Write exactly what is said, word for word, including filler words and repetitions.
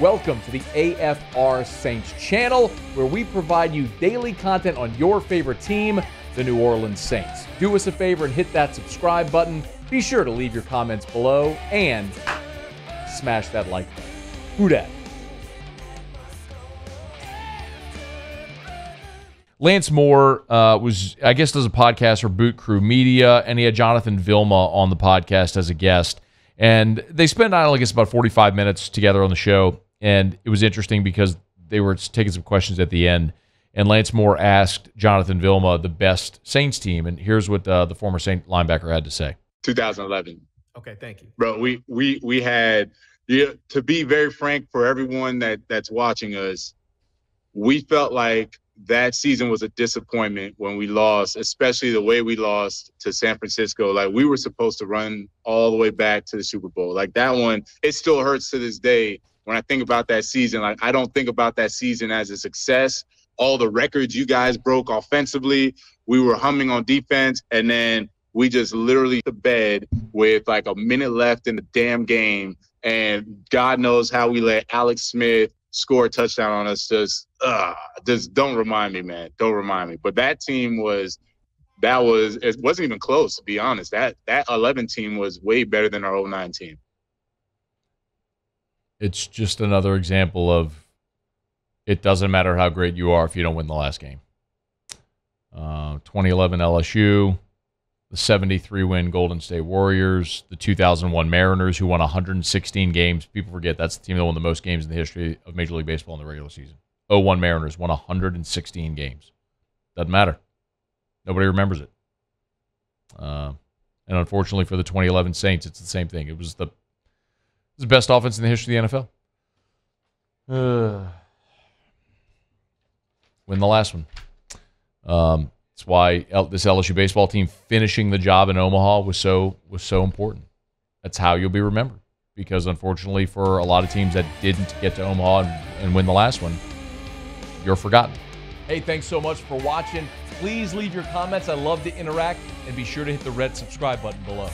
Welcome to the A F R Saints channel, where we provide you daily content on your favorite team, the New Orleans Saints. Do us a favor and hit that subscribe button. Be sure to leave your comments below and smash that like button. Who dat? Lance Moore uh, was, I guess, does a podcast for Boot Crew Media, and he had Jonathan Vilma on the podcast as a guest. And they spent, I guess, about forty-five minutes together on the show, and it was interesting because they were taking some questions at the end. And Lance Moore asked Jonathan Vilma the best Saints team, and here's what uh, the former Saint linebacker had to say. two thousand eleven. Okay, thank you, bro. We we we had yeah, to be very frank for everyone that that's watching us. We felt like that season was a disappointment when we lost, especially the way we lost to San Francisco. Like, we were supposed to run all the way back to the Super Bowl. Like, that one, it still hurts to this day when I think about that season. Like, I don't think about that season as a success. All the records you guys broke offensively, we were humming on defense, and then we just literally to bed with like a minute left in the damn game. And God knows how we let Alex Smith score a touchdown on us. Just, uh, just don't remind me, man. Don't remind me. But that team was, that was, it wasn't even close, to be honest. That that eleven team was way better than our oh nine team. It's just another example of it doesn't matter how great you are if you don't win the last game. Uh, twenty eleven L S U. The seventy-three win Golden State Warriors, the two thousand one Mariners, who won one hundred sixteen games. People forget that's the team that won the most games in the history of Major League Baseball in the regular season. oh one Mariners won one hundred sixteen games. Doesn't matter. Nobody remembers it. Uh, and unfortunately for the twenty eleven Saints, it's the same thing. It was the, it was the best offense in the history of the N F L. Uh, win the last one. Um... That's why this L S U baseball team finishing the job in Omaha was so was so important. That's how you'll be remembered. Because unfortunately for a lot of teams that didn't get to Omaha and, and win the last one, you're forgotten. Hey, thanks so much for watching. Please leave your comments. I love to interact. And be sure to hit the red subscribe button below.